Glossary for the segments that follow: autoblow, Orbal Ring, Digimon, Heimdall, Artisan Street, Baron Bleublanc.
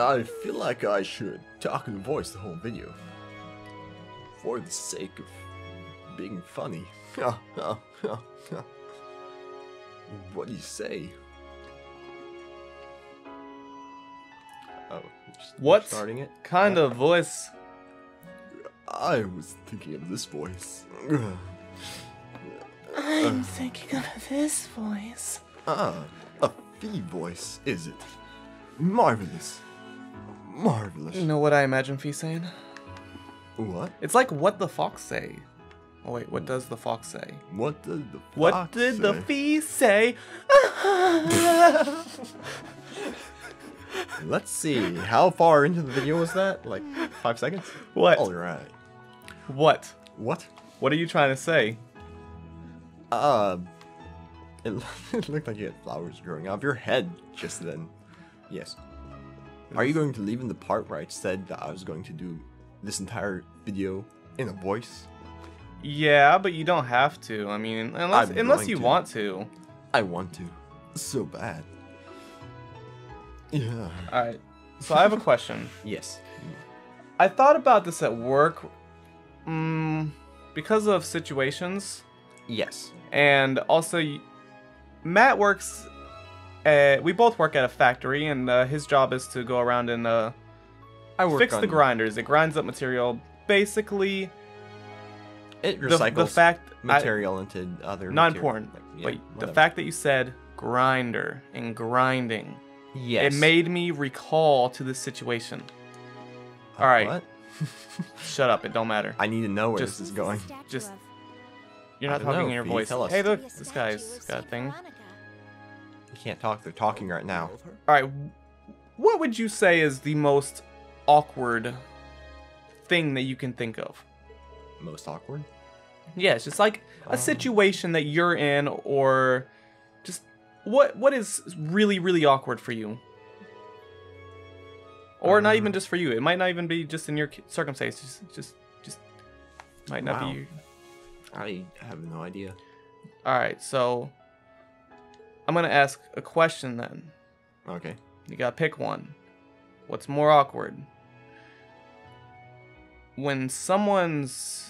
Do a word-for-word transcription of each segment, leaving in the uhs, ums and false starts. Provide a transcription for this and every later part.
I feel like I should talk and voice the whole video. For the sake of being funny. What do you say? Oh, what starting it? kind uh, of voice? I was thinking of this voice. I'm uh, thinking of this voice. Ah, a fee voice, is it? Marvelous. Marvelous. You know what I imagine fee saying? What? It's like what the fox say. Oh wait, what does the fox say? What did the fox What did say? the fee say? Let's see, how far into the video was that? Like five seconds? What? Alright. What? What? What are you trying to say? Uh, it, it looked like you had flowers growing out of your head just then. Yes. Are you going to leave in the part where I said that I was going to do this entire video in a voice? Yeah, but you don't have to. I mean, unless, unless you to. want to. I want to. So bad. Yeah. Alright, so I have a question. Yes. I thought about this at work um, because of situations. Yes. And also, Matt works at, we both work at a factory, and uh, his job is to go around and uh, I work fix on the grinders. It grinds up material. Basically, it recycles the, the fact material I, into other non-porn. Yeah, but whatever. The fact that you said grinder and grinding. Yes. It made me recall to this situation. Uh, Alright. What? Shut up, it don't matter. I need to know where just, this is going. Just You're not talking know, in your voice. Tell us. Hey look, this guy's got a thing. You can't talk, they're talking right now. Alright, what would you say is the most awkward thing that you can think of? Most awkward? Yeah, it's just like a um. situation that you're in, or just What what is really really awkward for you, or um, not even just for you? It might not even be just in your circumstance. Just just just might not wow. be you. I have no idea. All right, so I'm gonna ask a question then. Okay. You gotta pick one. What's more awkward? When someone's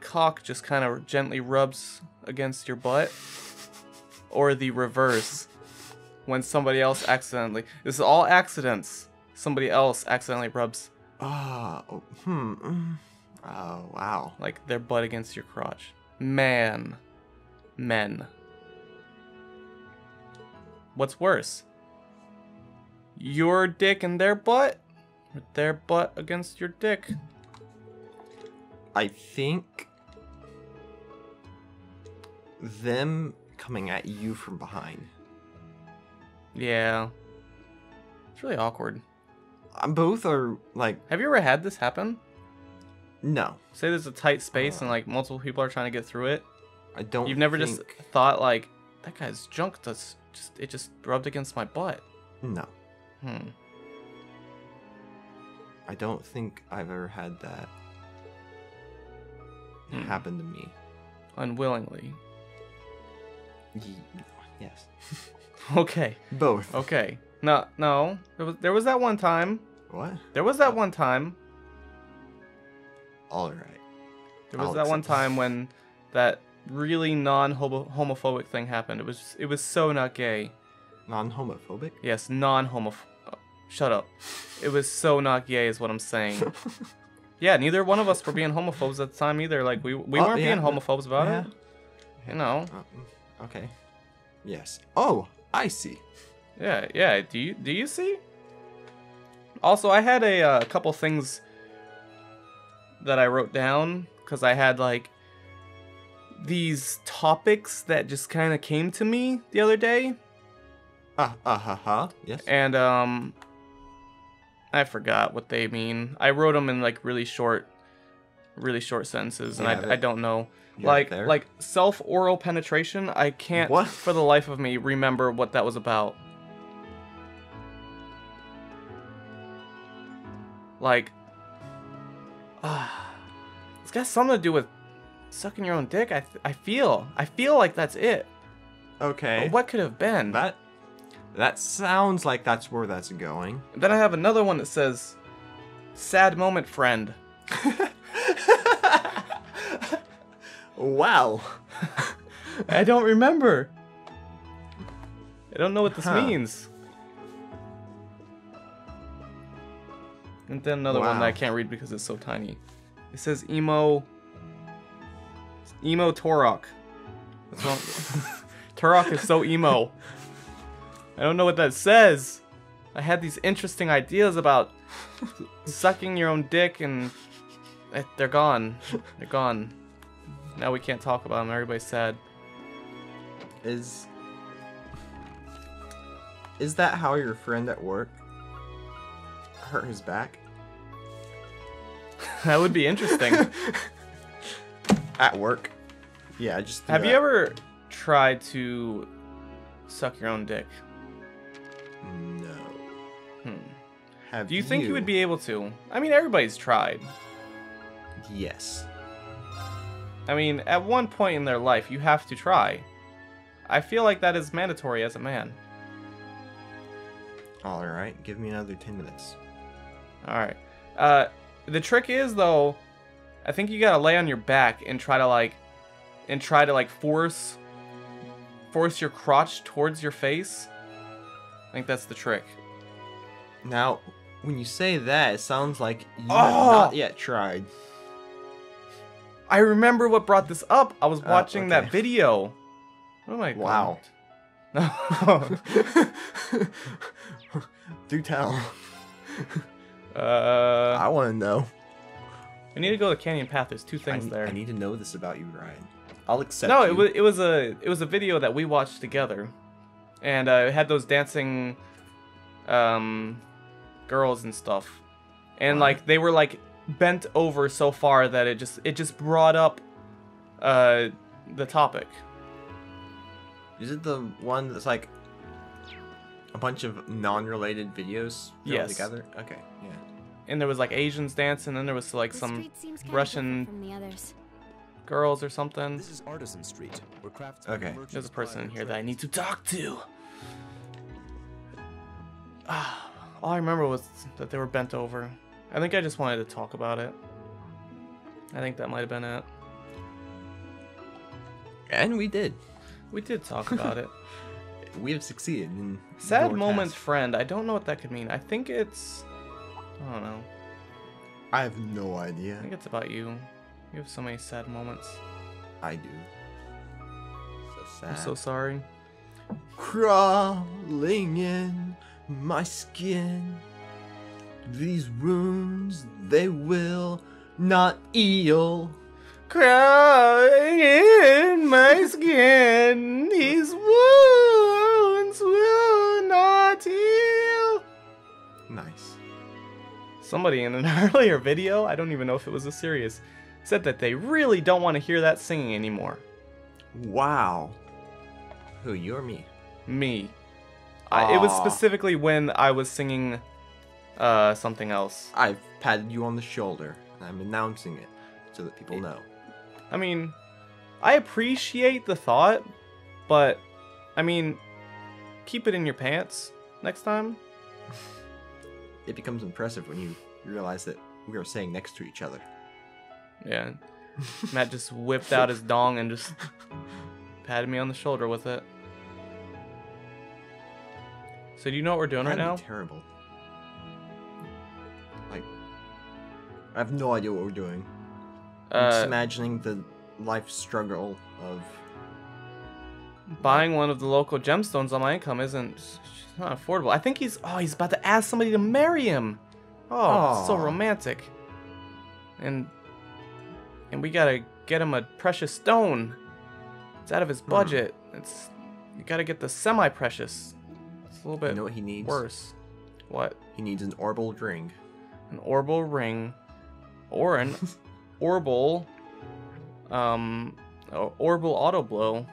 cock just kind of gently rubs against your butt, or the reverse, when somebody else accidentally this is all accidents somebody else accidentally rubs ah oh, oh, hmm oh wow like their butt against your crotch. Man men what's worse, your dick and their butt, or their butt against your dick? I think them coming at you from behind. Yeah. It's really awkward. Um, both are like... Have you ever had this happen? No. Say there's a tight space uh, and like multiple people are trying to get through it. I don't You've never think... just thought like, that guy's junk does just it just rubbed against my butt. No. Hmm. I don't think I've ever had that hmm. happen to me. Unwillingly. Yes. Okay. Both. Okay. No, no. There was, there was that one time. What? There was that one time. All right. There was that one time when that really non-homophobic thing happened. It was just, it was so not gay. Non-homophobic? Yes, non-homophobic. Oh, shut up. It was so not gay is what I'm saying. Yeah, neither one of us were being homophobes at the time either. Like, we, we oh, weren't yeah, being homophobes about yeah. it. You know. Uh, okay. Yes. Oh, I see. Yeah, yeah. Do you do you see? Also, I had a uh, couple things that I wrote down because I had, like, these topics that just kind of came to me the other day. Ah, uh, uh, ha, ha. Yes. And, um... I forgot what they mean. I wrote them in like really short, really short sentences, and yeah, I, I don't know. Like there. like self-oral penetration. I can't what? for the life of me remember what that was about. Like, ah, uh, it's got something to do with sucking your own dick. I th I feel I feel like that's it. Okay. But what could have been that? That sounds like that's where that's going. And then I have another one that says, sad moment, friend. Wow. I don't remember. I don't know what this huh. means. And then another wow. one that I can't read because it's so tiny. It says emo... Emo Torok. That's not... Torok is so emo. I don't know what that says. I had these interesting ideas about sucking your own dick and... They're gone. They're gone. Now we can't talk about them. Everybody's sad. Is... Is that how your friend at work hurt his back? That would be interesting. At work. Yeah, just have that. You ever tried to suck your own dick? No. Hmm. Have Do you, you think you would be able to? I mean, everybody's tried. Yes. I mean, at one point in their life, you have to try. I feel like that is mandatory as a man. Alright, give me another ten minutes. Alright. Uh, the trick is, though, I think you gotta lay on your back and try to, like, and try to, like, force, force your crotch towards your face. I think that's the trick. Now, when you say that, it sounds like you oh! have not yet tried. I remember what brought this up. I was watching uh, okay. that video. Oh my God. Wow. No. Do tell. Uh, I want to know. I need to go to Canyon Path. There's two things I, there. I need to know this about you, Ryan. I'll accept. No, you. it was it was a it was a video that we watched together, and uh, it had those dancing, um, girls and stuff, and wow. like they were like bent over so far that it just it just brought up, uh, the topic. Is it the one that's like a bunch of non-related videos yes. together? Okay, yeah. And there was like Asians dancing, and then there was like this some Russian from the others. girls or something. This is Artisan Street. We're okay. There's a person in here that I need to talk to. Ah, all I remember was that they were bent over. I think I just wanted to talk about it. I think that might have been it. And we did. We did talk about it. We have succeeded in sad moments, friend. I don't know what that could mean. I think it's... I don't know. I have no idea. I think it's about you. You have so many sad moments. I do. So sad. I'm so sorry. Crawling in my skin. These wounds, they will not heal. Crawling in my skin, these wounds will not heal. Nice. Somebody in an earlier video, I don't even know if it was a series, said that they really don't want to hear that singing anymore. Wow. Who, you or me? Me. I, it was specifically when I was singing uh, something else. I've patted you on the shoulder, and I'm announcing it so that people know. I mean, I appreciate the thought, but, I mean, keep it in your pants next time. It becomes impressive when you realize that we are sitting next to each other. Yeah. Matt just whipped out his dong and just patted me on the shoulder with it. So do you know what we're doing That'd right now? Terrible. Like, I have no idea what we're doing. I'm just imagining the life struggle of... Buying one of the local gemstones on my income isn't not affordable. I think he's... Oh, he's about to ask somebody to marry him. Oh, it's so romantic. And... And we gotta get him a precious stone. It's out of his budget. Hmm. It's... You gotta get the semi-precious. It's a little bit you know what he needs? worse. What? He needs an Orbal Ring. An Orbal Ring. Or an... Orbal, um, oh, Orbal autoblow.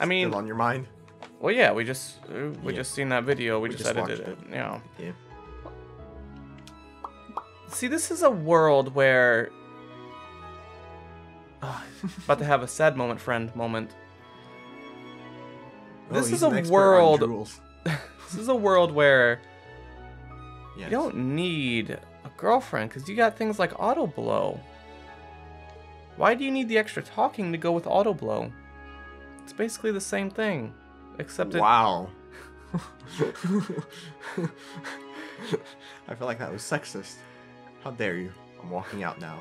I mean, still on your mind? Well, yeah, we just we yeah. just seen that video. We, we just, just edited it. it. Yeah. yeah. See, this is a world where uh, about to have a sad moment, friend moment. This is a world. This is a world where yes. you don't need a girlfriend because you got things like autoblow. Why do you need the extra talking to go with autoblow? It's basically the same thing, except it... wow. I feel like that was sexist. How dare you? I'm walking out now.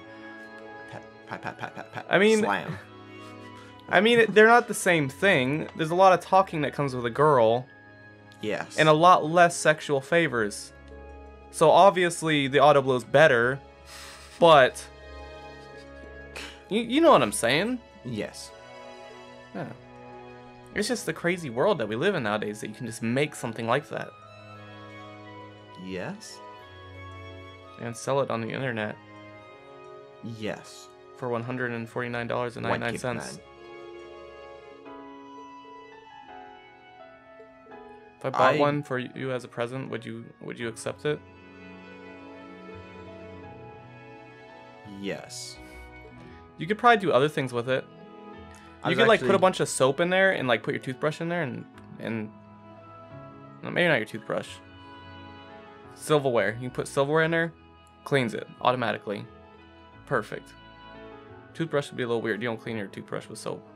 Pat, pat, pat, pat, pat, pat. I mean, slam. I mean, they're not the same thing. There's a lot of talking that comes with a girl. Yes. And a lot less sexual favors. So obviously the autoblow's better, but you, you know what I'm saying? Yes. Yeah. It's just the crazy world that we live in nowadays that you can just make something like that. Yes. And sell it on the internet. Yes. For one hundred forty-nine dollars and ninety-nine cents. If I bought I... one for you as a present, would you would you accept it? Yes. You could probably do other things with it. You could actually... like put a bunch of soap in there and like put your toothbrush in there and and no, maybe not your toothbrush. Silverware. You can put silverware in there, cleans it automatically. Perfect. Toothbrush would be a little weird. You don't clean your toothbrush with soap.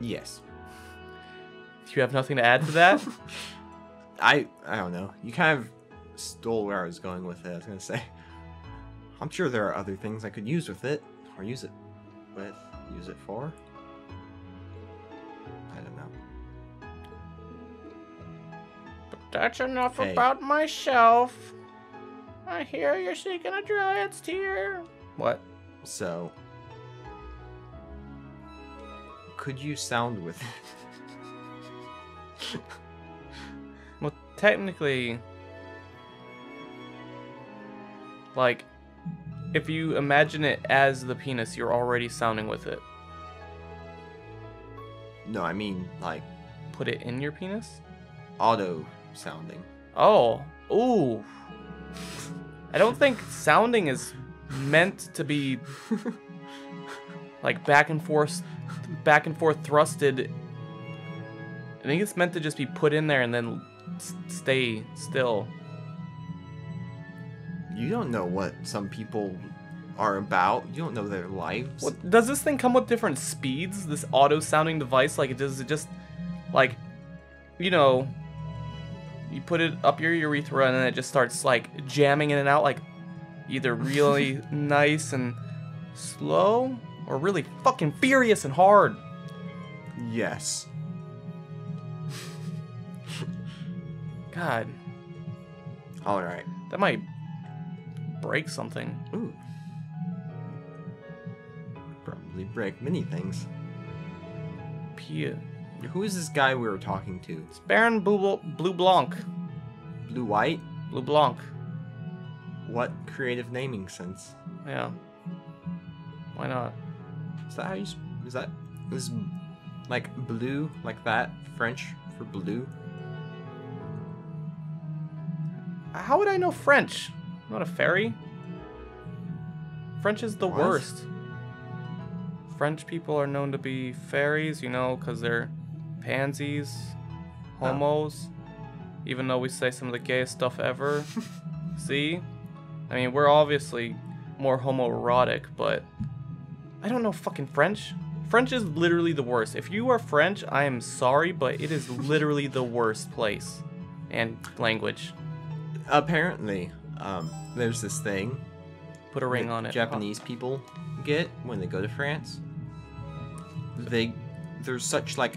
Yes. Do you have nothing to add to that? I I don't know. You kind of stole where I was going with it. I was gonna say, I'm sure there are other things I could use with it, or use it with, use it for. I don't know. But that's enough hey. about myself. I hear you're seeking a dryad's tear. What? So. Could you sound with it? Well, technically, like, if you imagine it as the penis, you're already sounding with it. No, I mean, like, put it in your penis? Auto sounding. Oh. Ooh. I don't think sounding is meant to be like back and forth back and forth thrusted. I think it's meant to just be put in there and then stay still. You don't know what some people are about. You don't know their lives. Well, does this thing come with different speeds? This auto sounding device, like, does it just, like, you know, you put it up your urethra and then it just starts like jamming in and out, like either really nice and slow or really fucking furious and hard. Yes. God. All right. That might break something. Ooh. Probably break many things. Pia. Who is this guy we were talking to? It's Baron Bleublanc. Blue White? Bleublanc. What creative naming sense. Yeah. Why not? Is that how you... Is that... Is, like, blue, like that, French for blue? How would I know French? I'm not a fairy. French is the what? worst. French people are known to be fairies, you know, because they're pansies, homos, oh. even though we say some of the gayest stuff ever. See? I mean, we're obviously more homoerotic, but... I don't know fucking French. French is literally the worst. If you are French, I am sorry, but it is literally the worst place and language. Apparently, um, there's this thing. Put a ring on it. Japanese oh. people get when they go to France. They, there's such like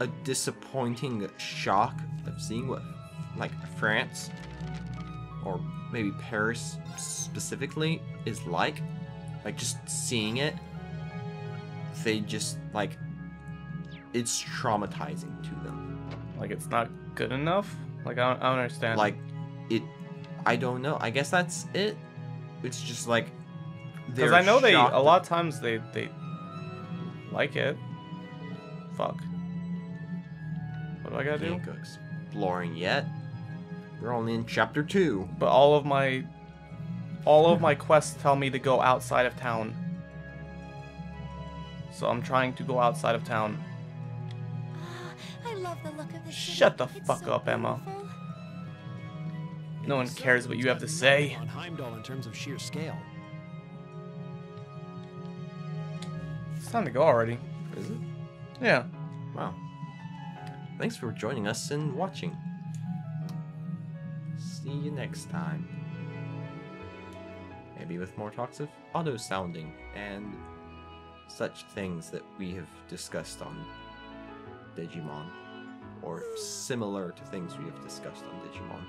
a disappointing shock of seeing what, like France, or maybe Paris specifically, is like. Like just seeing it. They just, like, it's traumatizing to them. Like, it's not good enough? Like, I don't, I don't understand. Like, it, I don't know. I guess that's it. It's just, like, they're 'cause I know they, a lot of times, they, they like it. Fuck. What do I gotta do? I can't go exploring yet. We're only in chapter two. But all of my, all of my quests tell me to go outside of town. So I'm trying to go outside of town. Oh, I love the look of this Shut the it's fuck so up, beautiful. Emma. No one cares what you have to say. On Heimdall in terms of sheer scale. It's time to go already. Is it? Yeah. Wow. Thanks for joining us and watching. See you next time. Maybe with more talks of auto sounding and such things that we have discussed on Digimon, or similar to things we have discussed on Digimon.